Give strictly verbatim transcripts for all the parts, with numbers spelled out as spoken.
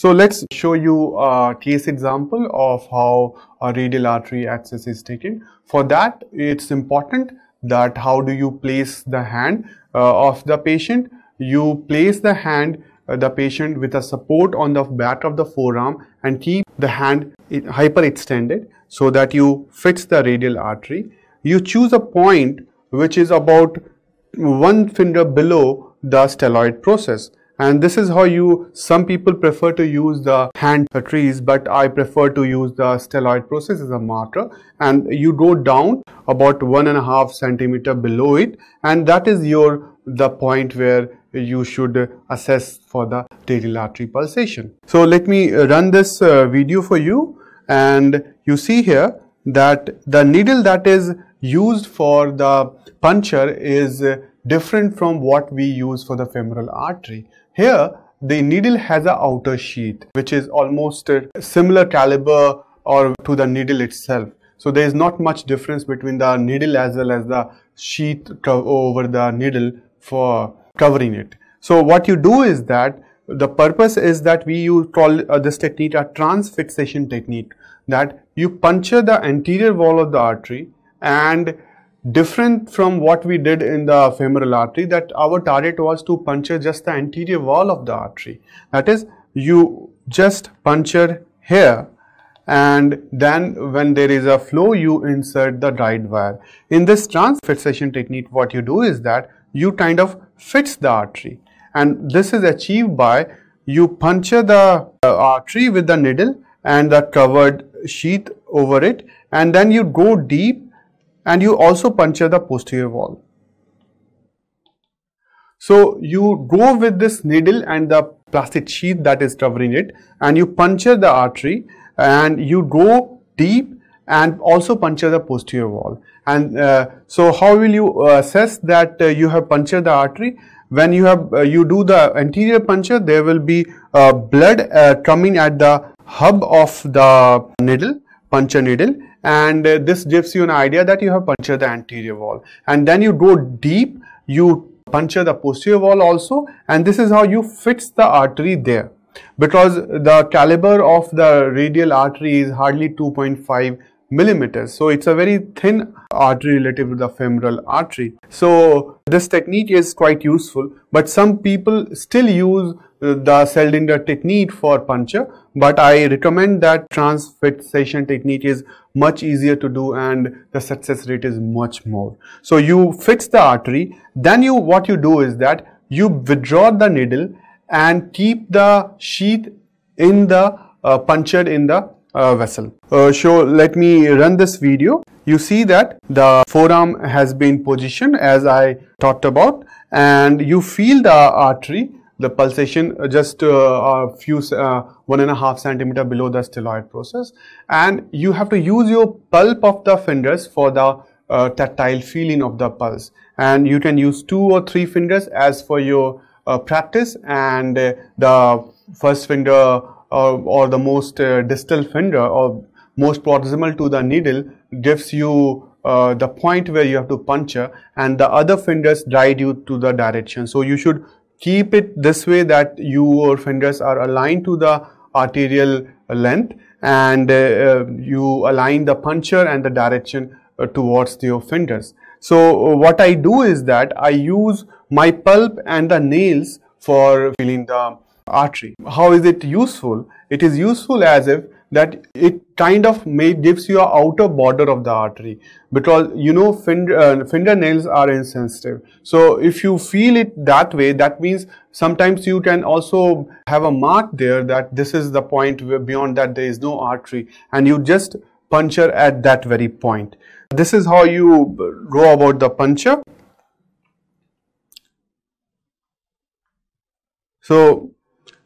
So let's show you a case example of how a radial artery access is taken. For that, it's important that how do you place the hand uh, of the patient. You place the hand, uh, the patient with a support on the back of the forearm and keep the hand hyperextended so that you fix the radial artery. You choose a point which is about one finger below the stelloid process. And this is how you, some people prefer to use the hand trees, but I prefer to use the stelloid process as a marker. And you go down about one and a half centimeter below it, and that is your the point where you should assess for the radial artery pulsation. So let me run this uh, video for you, and you see here that the needle that is used for the puncture is uh, different from what we use for the femoral artery. Here the needle has an outer sheath which is almost a similar caliber or to the needle itself. So there is not much difference between the needle as well as the sheath over the needle for covering it. So what you do is that the purpose is that we use call uh, this technique a transfixation technique, that you puncture the anterior wall of the artery, and different from what we did in the femoral artery, that our target was to puncture just the anterior wall of the artery. That is, you just puncture here, and then when there is a flow you insert the guide wire. In this transfixation technique, what you do is that you kind of fix the artery, and this is achieved by you puncture the uh, artery with the needle and the covered sheath over it, and then you go deep and you also puncture the posterior wall. So you go with this needle and the plastic sheath that is covering it, and you puncture the artery, and you go deep and also puncture the posterior wall. And uh, so how will you assess that uh, you have punctured the artery? When you have uh, you do the anterior puncture, there will be uh, blood uh, coming at the hub of the needle, puncture needle, and uh, this gives you an idea that you have punctured the anterior wall. And then you go deep, you puncture the posterior wall also, and this is how you fix the artery there, because the caliber of the radial artery is hardly two point five millimeters, so it's a very thin artery relative to the femoral artery. So this technique is quite useful, but some people still use the Seldinger technique for puncture, but I recommend that transfixation technique is much easier to do and the success rate is much more. So you fix the artery, then you what you do is that you withdraw the needle and keep the sheath in the uh, punctured in the uh, vessel. Uh, so let me run this video. You see that the forearm has been positioned as I talked about, and you feel the artery, the pulsation just uh, a few uh, one and a half centimeter below the stelloid process, and you have to use your pulp of the fingers for the uh, tactile feeling of the pulse, and you can use two or three fingers as for your uh, practice, and uh, the first finger uh, or the most uh, distal finger or most proximal to the needle gives you Uh, the point where you have to puncture, and the other fingers guide you to the direction. So you should keep it this way that your fingers are aligned to the arterial length, and uh, you align the puncture and the direction uh, towards your fingers. So uh, what I do is that I use my pulp and the nails for feeling the artery. How is it useful? It is useful as if that it kind of may gives you an outer border of the artery, because you know finger, uh, fingernails are insensitive. So if you feel it that way, that means sometimes you can also have a mark there that this is the point where beyond that there is no artery, and you just puncture at that very point. This is how you go about the puncture. So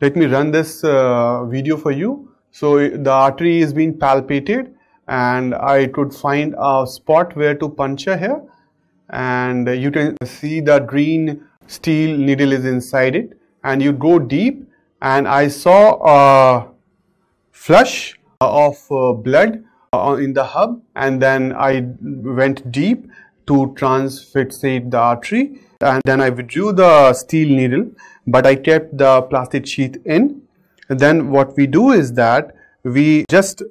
let me run this uh, video for you. So the artery is being palpated, and I could find a spot where to puncture here, and you can see the green steel needle is inside it, and you go deep, and I saw a flush of blood in the hub, and then I went deep to transfixate the artery, and then I withdrew the steel needle, but I kept the plastic sheath in. then what we do is that we just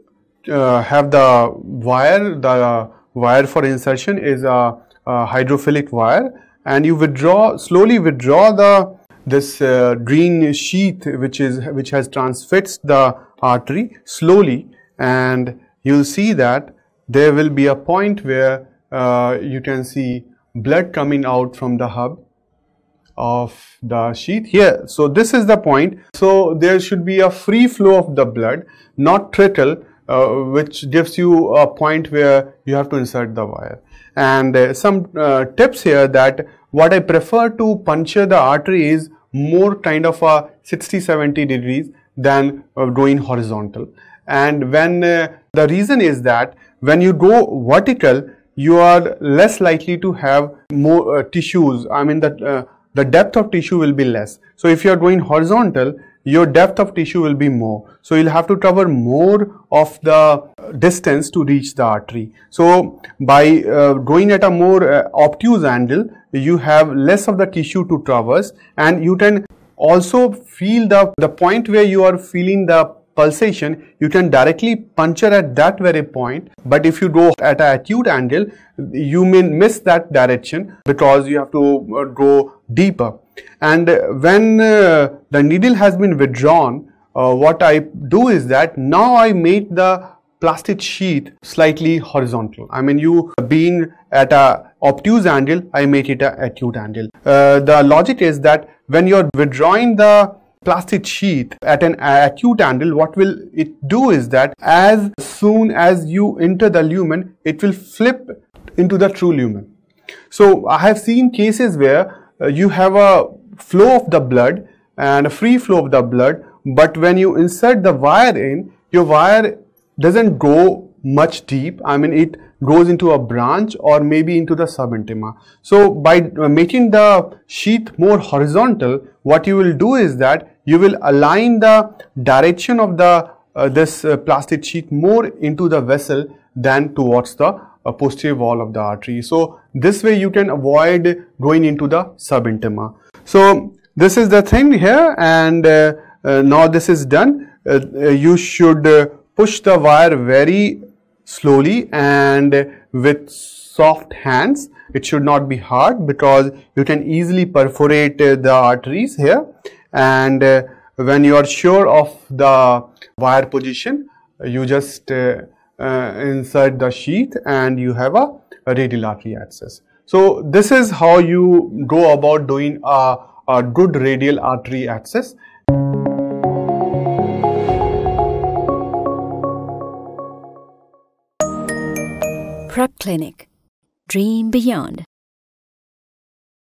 uh, have the wire, the wire for insertion is a, a hydrophilic wire, and you withdraw, slowly withdraw the this uh, green sheath which is which has transfixed the artery slowly, and you'll see that there will be a point where uh, you can see blood coming out from the hub of the sheath here. So this is the point. So there should be a free flow of the blood, not trickle, uh, which gives you a point where you have to insert the wire. And uh, some uh, tips here that what I prefer to puncture the artery is more kind of a sixty seventy degrees than uh, going horizontal. And when uh, the reason is that when you go vertical, you are less likely to have more uh, tissues. I mean that uh, the depth of tissue will be less. So if you are going horizontal, your depth of tissue will be more. So you'll have to cover more of the distance to reach the artery. So by uh, going at a more uh, obtuse angle, you have less of the tissue to traverse, and you can also feel the, the point where you are feeling the pulsation, you can directly puncture at that very point. But if you go at an acute angle, you may miss that direction because you have to go deeper. And when uh, the needle has been withdrawn, uh, what I do is that now I make the plastic sheath slightly horizontal. I mean, you being at a obtuse angle, I make it an acute angle. Uh, the logic is that when you're withdrawing the plastic sheath at an acute angle, what will it do is that as soon as you enter the lumen, it will flip into the true lumen. So I have seen cases where uh, you have a flow of the blood and a free flow of the blood, but when you insert the wire in, your wire doesn't go much deep. I mean, it goes into a branch or maybe into the subintima. So by making the sheath more horizontal, what you will do is that you will align the direction of the uh, this uh, plastic sheath more into the vessel than towards the uh, posterior wall of the artery. So this way you can avoid going into the subintima. So this is the thing here, and uh, uh, now this is done. Uh, you should uh, push the wire very slowly and with soft hands. It should not be hard because you can easily perforate the arteries here. And uh, when you are sure of the wire position, you just uh, uh, insert the sheath and you have a radial artery access. So this is how you go about doing a, a good radial artery access. Prep Clinic. Dream beyond.